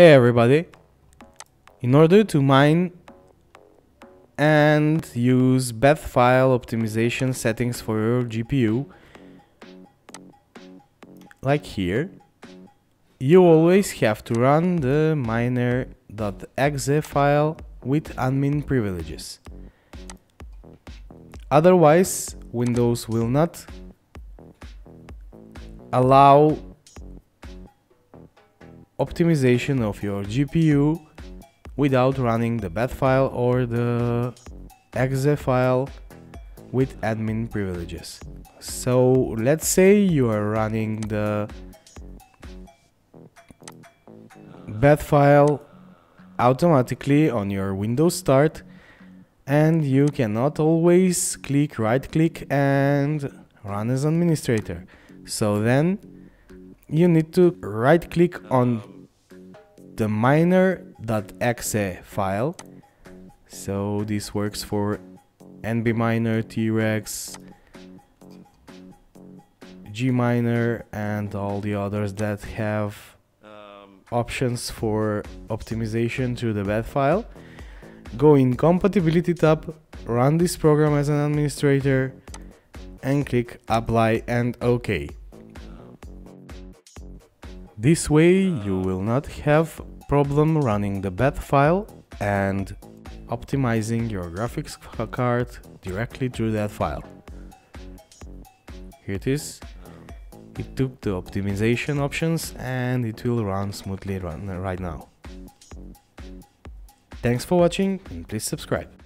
Hey everybody, in order to mine and use bath file optimization settings for your GPU, like here, you always have to run the miner.exe file with admin privileges. Otherwise, Windows will not allow optimization of your GPU without running the bat file or the exe file with admin privileges. So let's say you are running the bat file automatically on your Windows Start, and you cannot always click right-click and run as administrator. So then you need to right-click on the miner.exe file. So this works for NBminer, T-Rex, GMiner, and all the others that have options for optimization to the bat file. Go in Compatibility tab, run this program as an administrator, and click Apply and OK. This way you will not have problem running the bat file and optimizing your graphics card directly through that file. Here it is. It took the optimization options and it will run smoothly right now. Thanks for watching and please subscribe.